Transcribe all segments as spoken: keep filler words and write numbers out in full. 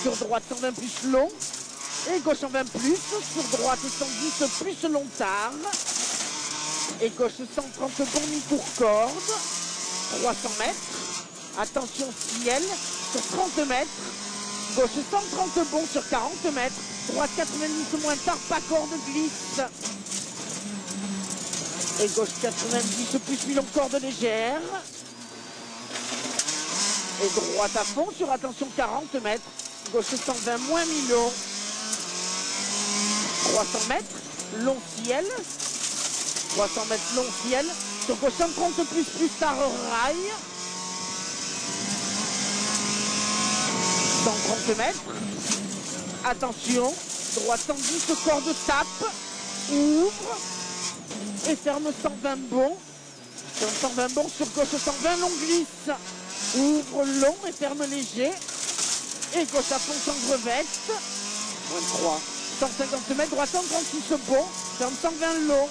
sur droite cent vingt plus long, et gauche cent vingt plus, sur droite cent dix plus long tard, et gauche cent trente bon mi pour corde, trois cents mètres, attention ciel, sur trente mètres, gauche cent trente bon sur quarante mètres, droite quatre-vingt-dix moins tard, pas corde glisse, et gauche quatre-vingt-dix plus mi long corde légère, et droite à fond sur attention quarante mètres, gauche cent vingt moins mi-long, trois cents mètres, long ciel, trois cents mètres long ciel, sur gauche cent trente plus plus tard rail, cent trente mètres, attention, droite cent dix corde tape, ouvre, et ferme cent vingt bon, cent vingt bon sur gauche cent vingt long glisse, ouvre long et ferme léger. Et gauche à fond sans crevette. vingt-trois. cent cinquante mètres, droite cent trente-six bon. Ferme cent vingt long.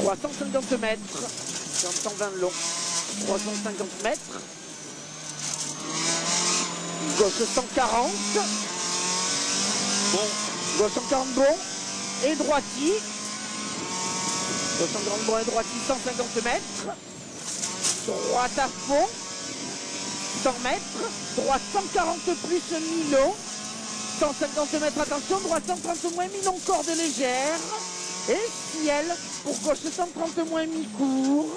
trois cent cinquante mètres. Ferme cent vingt long. trois cent cinquante mètres. Gauche cent quarante. Bon. Gauche cent quarante bon. Et droitier. Gauche cent quarante bon et droitier, cent cinquante mètres. Droite à fond, cent mètres, droite cent quarante plus mi-long, cent cinquante mètres, attention, droite cent trente moins mi-long, corde légère, et ciel, pour gauche cent trente moins mi-court,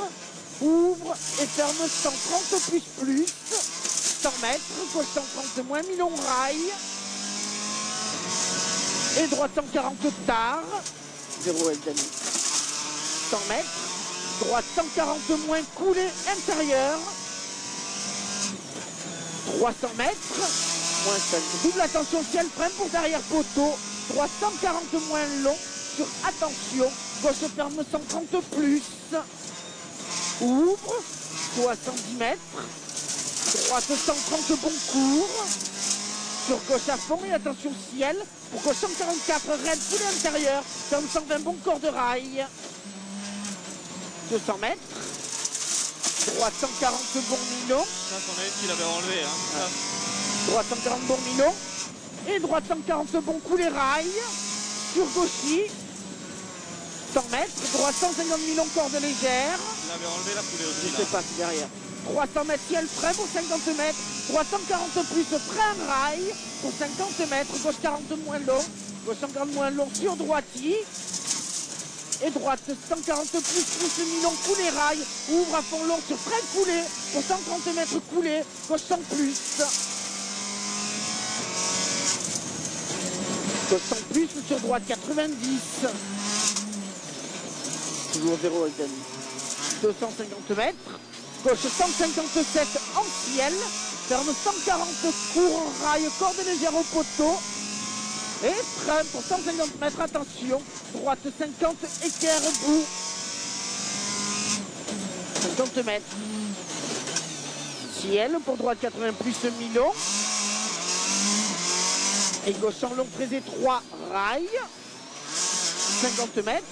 ouvre et ferme cent trente plus plus, cent mètres, gauche cent trente moins mi-long, rail, et droite cent quarante tard, zéro examen, cent mètres, droite cent quarante moins coulée intérieure, trois cents mètres, moins cinq. Double attention ciel, freine pour derrière poteau, droite cent quarante moins long, sur attention, gauche ferme cent trente plus, ouvre, soixante-dix mètres, droite cent trente bon cours, sur gauche à fond et attention ciel, pour gauche cent quarante-quatre, raide coulée intérieure, ferme cent vingt bon corps de rail. deux cents mètres, droite cent quarante bon mi-long. Ça, c'en est une qu'il avait enlevé. Hein. Ah. Droite cent quarante bon mi-long. Et droite cent quarante bon coup les rails. Sur gauchis. cent mètres, droite cent cinquante mi-long corde légère. Il avait enlevé la coulée aussi. Je ne sais pas, c'est derrière. trois cents mètres ciel, frein pour cinquante mètres. Droite cent quarante plus, frein rail pour cinquante mètres. Gauche quarante moins long. Gauche cent quarante moins long sur droitier. Et droite cent quarante plus plus mi-long coulée rail, ouvre à fond long sur frein coulé pour cent trente mètres coulé, gauche cent plus. Gauche cent plus sur droite quatre-vingt-dix. Toujours zéro et demi. deux cent cinquante mètres. Gauche cent cinquante-sept en ciel. Ferme cent quarante court rail, corde légère au poteau. Et frein pour cent cinquante mètres, attention, droite cinquante, équerre bout, cinquante mètres, ciel pour droite quatre-vingts plus mi-long, et gauche en long très étroit, rail, cinquante mètres,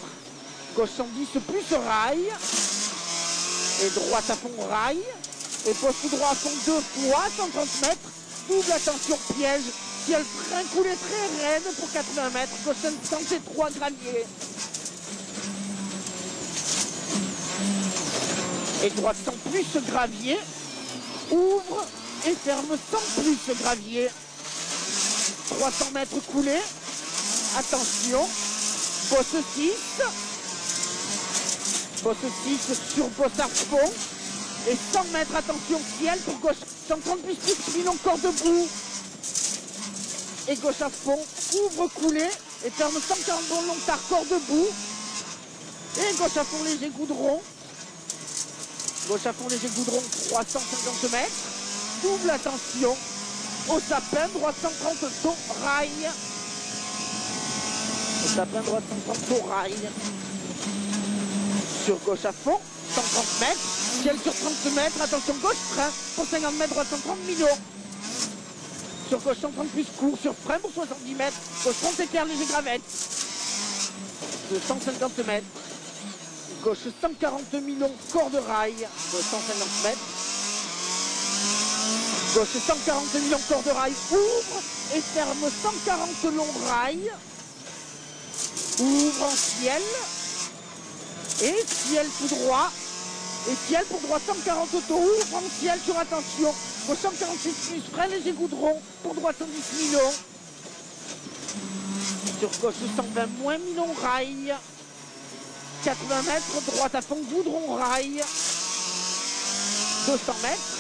gauche cent dix plus rail, et droite à fond rail, et poste droit à fond deux fois, cent trente mètres, double attention piège, ciel frein coulé très raide pour quatre-vingts mètres, gauche cent trois gravier. Et droite cent plus gravier, ouvre et ferme cent plus gravier. trois cents mètres coulés, attention, bosse six, bosse six sur bosse à fond, et cent mètres, attention ciel pour gauche cent trente plus six, sinon corde bout. Et gauche à fond, ouvre coulé, et ferme cent quarante bon long tard, corps debout. Et gauche à fond léger goudron. Gauche à fond léger goudron, trois cent cinquante mètres. Double attention. Au sapin, droite cent trente, saut, rail. Au sapin, droite cent trente, saut, rail. Sur gauche à fond, cent trente mètres. Ciel sur trente mètres, attention gauche, frein. Pour cinquante mètres, droite cent trente millions. Sur gauche cent trente plus court, sur frein pour soixante-dix mètres, gauche trente équerre léger gravette. deux cent cinquante mètres. Gauche cent quarante mi-long, corde rail, deux cent cinquante mètres. Gauche, cent quarante-deux millions corps de rail, ouvre et ferme cent quarante longs rails. Ouvre en ciel. Et ciel tout droit. Et ciel pour droit, cent quarante autos, ouvre en ciel sur attention. Gauche cent quarante-six minutes, frein léger goudron, pour droit cent dix millions. Sur gauche cent vingt moins millions rail. quatre-vingts mètres, droite à fond, goudron rail. deux cents mètres.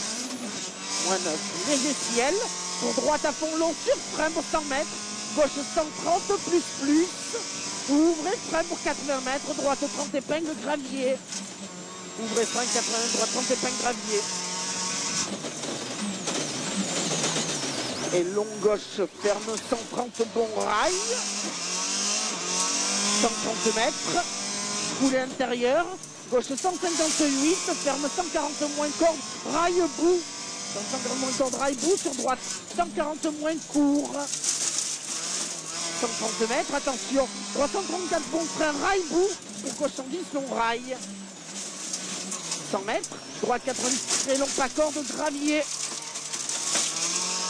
Moins neuf, léger ciel, pour droite à fond long sur frein pour cent mètres, gauche cent trente plus plus, ouvrez frein pour quatre-vingts mètres, droite trente épingles gravier, ouvrez frein quatre-vingts, droite trente épingles gravier. Et long gauche ferme cent trente bon rail, cent trente mètres, coulée intérieure, gauche cent cinquante-huit, ferme cent quarante moins corde, rail bout. cent cinquante moins corde, rail bout sur droite, cent quarante moins court, cent trente mètres, attention, trois cent trente-quatre bon frein, rail bout, pour gauche cent dix long rail, cent mètres, droite quatre-vingt-dix très long, pas corde, gravier,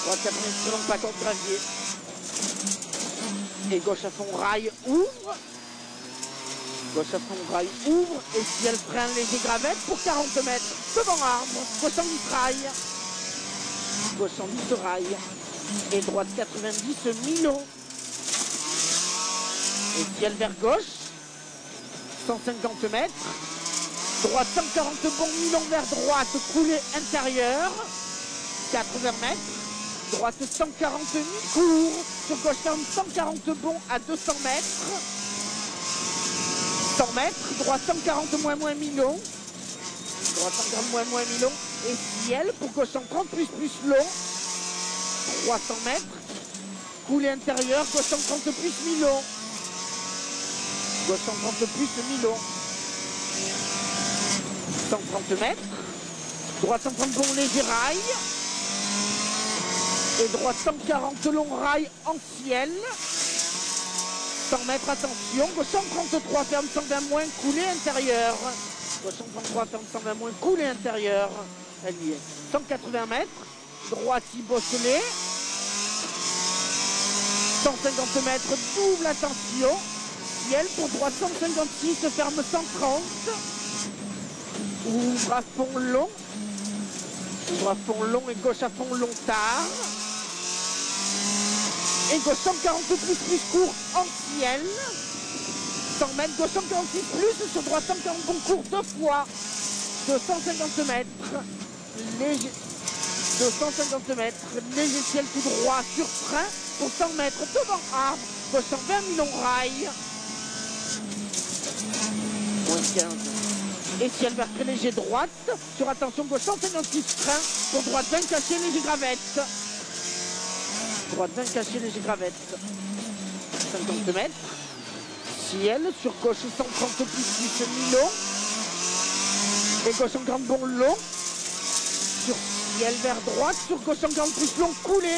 droite quatre-vingt-dix très long, pas corde, gravier, et gauche à fond, rail, ouvre, gauche à fond, rail, ouvre, et ciel, frein, léger gravette pour quarante mètres, devant arbre, gauche cent dix rail, gauche cent dix rail et droite quatre-vingt-dix Milon. Et ciel vers gauche, cent cinquante mètres, droite cent quarante bon Milon vers droite, coulée intérieure, quatre-vingts mètres, droite cent quarante mi-cours, sur gauche cent quarante bon à deux cents mètres, cent mètres, droite cent quarante moins moins Milon, droite cent quarante moins moins Milon. Et ciel pour gauche cent trente plus plus long, trois cents mètres, coulée intérieure, gauche cent trente plus Milon, gauche cent trente plus Milon, cent trente mètres, droite cent trente bon léger rail, et droite cent quarante long rail en ciel, cent mètres attention, gauche cent trente-trois ferme cent vingt moins, coulée intérieure, gauche cent trente-trois ferme cent vingt moins, coulée intérieure. cent quatre-vingts mètres, droite Bosselet, cent cinquante mètres, double attention, ciel pour droite cent cinquante-six, ferme cent trente, ouvre à fond long, ouvre à fond long et gauche à fond long tard, et gauche cent quarante plus plus court en ciel, cent mètres, gauche cent quarante-six plus sur droite cent quarante bon court deux fois, deux cent cinquante mètres. Léger, deux cent cinquante mètres, léger ciel tout droit sur frein pour cent mètres devant arbre, gauche cent vingt longs rail. Moins quinze. Et ciel vert très léger droite, sur attention gauche cent cinquante-six frein pour droite vingt caché léger gravette. Droite vingt caché léger gravette. cinquante mètres. Ciel sur gauche cent trente plus plus Milon. Et gauche cent quarante bon long. Sur ciel vers droite, sur gauche cent quarante plus long, coulé.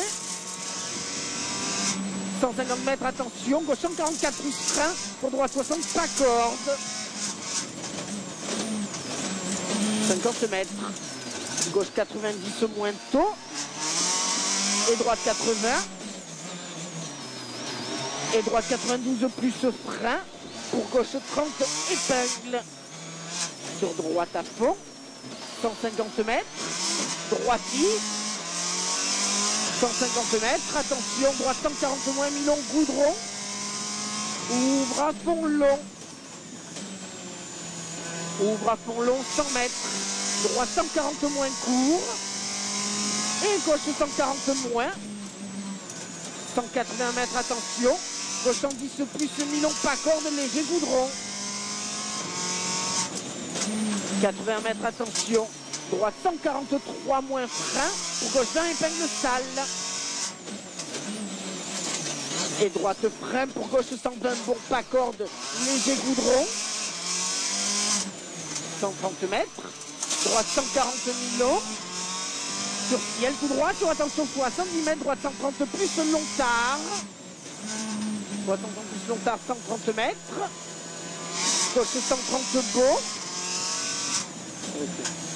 cent cinquante mètres, attention, gauche cent quarante-quatre plus frein, pour droite soixante, pas corde. cinquante mètres, gauche quatre-vingt-dix moins tôt, et droite quatre-vingts. Et droite quatre-vingt-douze plus frein, pour gauche trente, épingle. Sur droite à fond, cent cinquante mètres. Droitier, cent cinquante mètres, attention, droite cent quarante moins Milon, goudron, ouvre à fond long, ouvre à fond long, cent mètres, droite cent quarante moins court, et gauche cent quarante moins, cent quatre-vingts mètres, attention, gauche cent dix plus Milon, pas corde, léger goudron, quatre-vingts mètres, attention, droite cent quarante-trois moins frein, pour gauche vingt épingle sale. Et droite frein pour gauche cent vingt bon pas corde, léger goudron. cent trente mètres, droite cent quarante Milon. Sur ciel tout droit, sur attention soixante-dix mètres, droite cent trente plus long tard. Droite cent trente plus long tard, cent trente mètres. Gauche cent trente bon. Okay.